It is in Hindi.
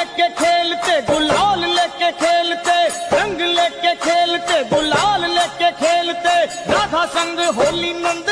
लेके खेलते, गुलाल लेके खेलते, रंग लेके खेलते, गुलाल लेके खेलते, राधा संग होली नंद